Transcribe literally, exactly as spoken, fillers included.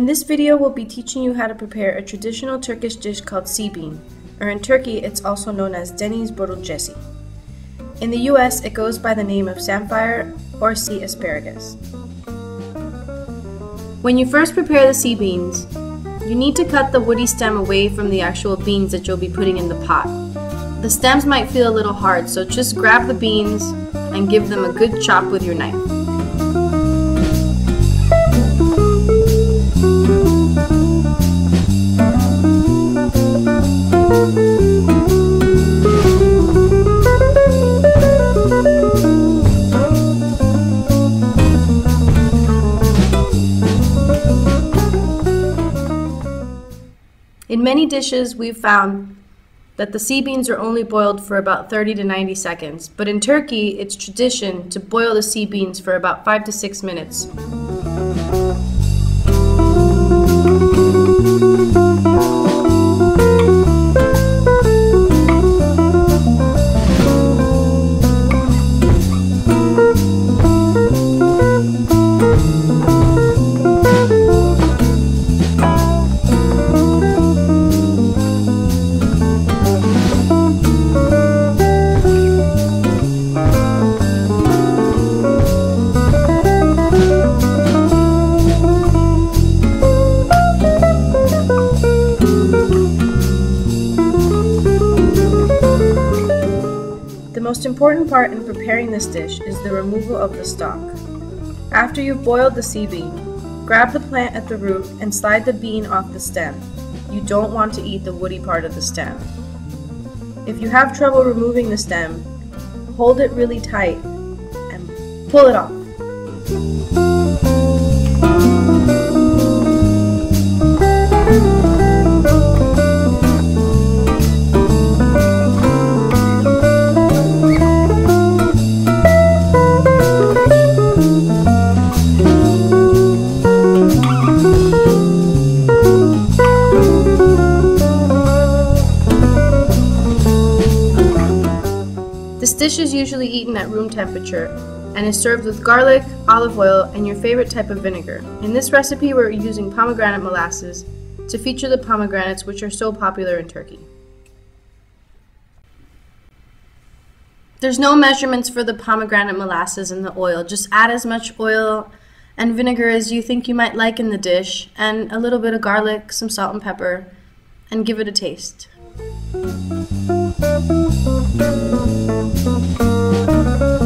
In this video, we'll be teaching you how to prepare a traditional Turkish dish called sea bean, or in Turkey, it's also known as Deniz börülcesi. In the U S, it goes by the name of Samphire or Sea Asparagus. When you first prepare the sea beans, you need to cut the woody stem away from the actual beans that you'll be putting in the pot. The stems might feel a little hard, so just grab the beans and give them a good chop with your knife. In many dishes, we've found that the sea beans are only boiled for about thirty to ninety seconds, but in Turkey, it's tradition to boil the sea beans for about five to six minutes. The most important part in preparing this dish is the removal of the stalk. After you've boiled the sea bean, grab the plant at the root and slide the bean off the stem. You don't want to eat the woody part of the stem. If you have trouble removing the stem, hold it really tight and pull it off. This dish is usually eaten at room temperature and is served with garlic, olive oil, and your favorite type of vinegar. In this recipe, we're using pomegranate molasses to feature the pomegranates, which are so popular in Turkey. There's no measurements for the pomegranate molasses and the oil. Just add as much oil and vinegar as you think you might like in the dish, and a little bit of garlic, some salt and pepper, and give it a taste. Thank you.